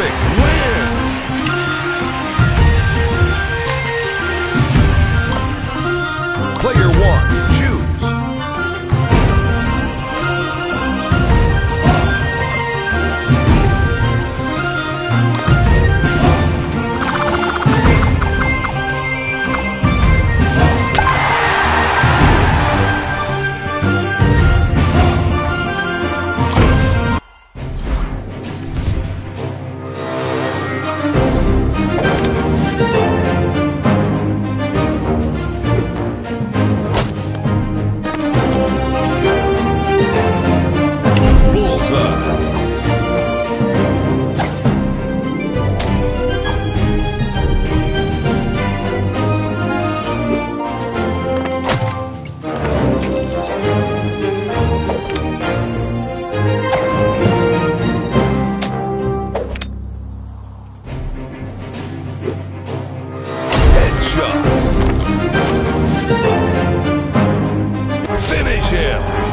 Olympic win! Player 1, choose. Finish him!